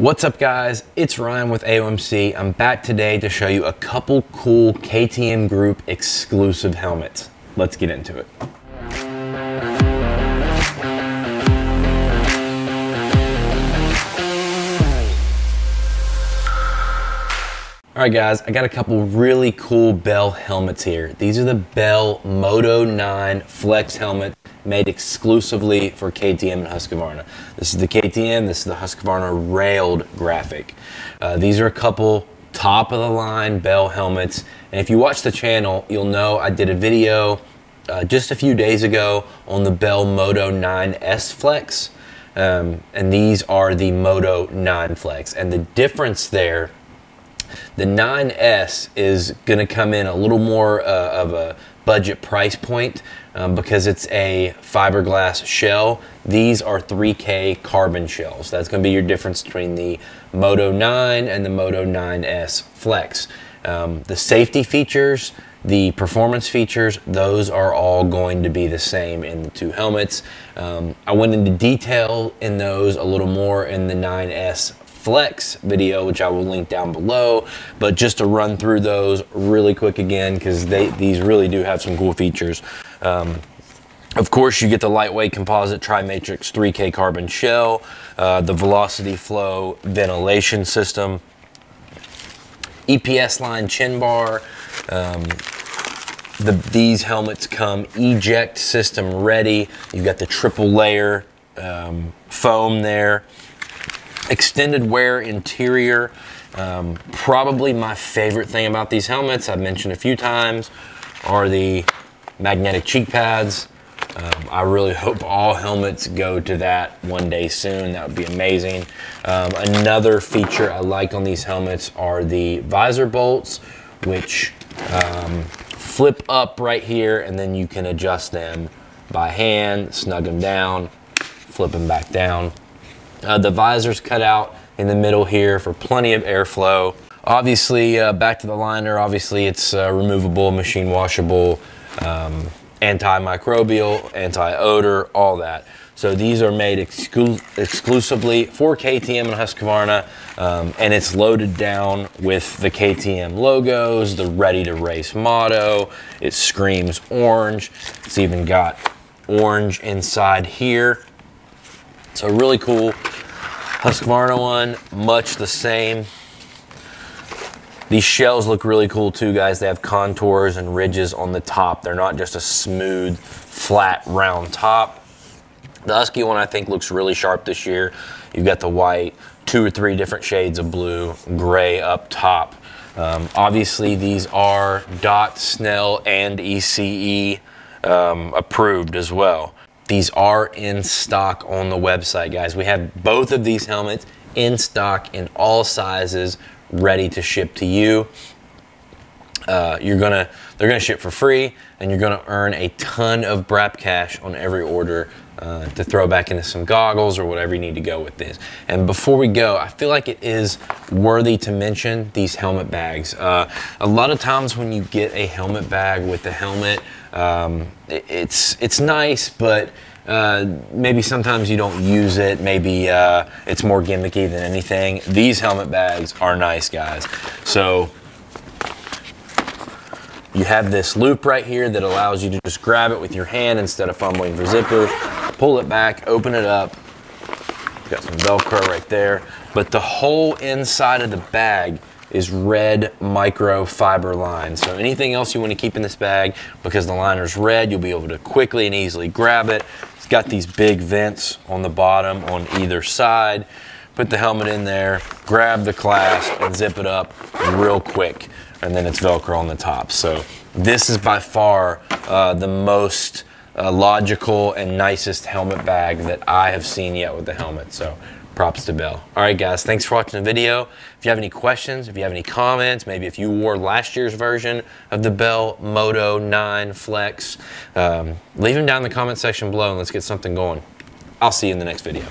What's up guys, it's Ryan with AOMC. I'm back today to show you a couple cool KTM Group exclusive helmets. Let's get into it. All right guys, I got a couple really cool Bell helmets here. These are the Bell Moto 9 Flex helmets, made exclusively for KTM and Husqvarna. This is the KTM, this is the Husqvarna railed graphic. These are a couple top of the line Bell helmets. And if you watch the channel, you'll know I did a video just a few days ago on the Bell Moto 9S Flex. And these are the Moto 9 Flex. And the difference there, the 9S is gonna come in a little more of a budget price point because it's a fiberglass shell. These are 3K carbon shells. That's gonna be your difference between the Moto 9 and the Moto 9S Flex. The safety features, the performance features, those are all going to be the same in the two helmets. I went into detail in those a little more in the 9S Flex video, which I will link down below, but just to run through those really quick again, because these really do have some cool features. Of course, you get the lightweight composite TriMatrix 3K carbon shell, the velocity flow ventilation system, EPS line chin bar. These helmets come eject system ready. You've got the triple layer foam there. Extended wear interior, probably my favorite thing about these helmets, I've mentioned a few times, are the magnetic cheek pads. I really hope all helmets go to that one day soon. That would be amazing. Another feature I like on these helmets are the visor bolts, which flip up right here, and then you can adjust them by hand, snug them down, flip them back down. The visor's cut out in the middle here for plenty of airflow. Obviously, back to the liner, obviously it's removable, machine washable, antimicrobial, anti-odor, all that. So these are made exclusively for KTM and Husqvarna, and it's loaded down with the KTM logos, the Ready to Race motto. It screams orange. It's even got orange inside here. So really cool. Husqvarna one, much the same. These shells look really cool too, guys. They have contours and ridges on the top. They're not just a smooth, flat, round top. The Husky one, I think, looks really sharp this year. You've got the white, 2 or 3 different shades of blue, gray up top. Obviously, these are Dot, Snell, and ECE approved as well. These are in stock on the website, guys. We have both of these helmets in stock in all sizes, ready to ship to you. They're gonna ship for free, and you're gonna earn a ton of Brap cash on every order to throw back into some goggles or whatever you need to go with this. And before we go, I feel like it is worthy to mention these helmet bags. A lot of times when you get a helmet bag with the helmet, it's nice, but maybe sometimes you don't use it. Maybe it's more gimmicky than anything. These helmet bags are nice, guys. So you have this loop right here that allows you to just grab it with your hand instead of fumbling for zippers, pull it back, open it up. Got some Velcro right there, but the whole inside of the bag is red microfiber line. So anything else you want to keep in this bag, because the liner's red, you'll be able to quickly and easily grab it. It's got these big vents on the bottom on either side. Put the helmet in there, grab the clasp, and zip it up real quick. And then it's Velcro on the top. So this is by far the most logical and nicest helmet bag that I have seen yet with the helmet. So props to Bell. All right, guys, thanks for watching the video. If you have any questions, if you have any comments, maybe if you wore last year's version of the Bell Moto 9 Flex, leave them down in the comment section below and let's get something going. I'll see you in the next video.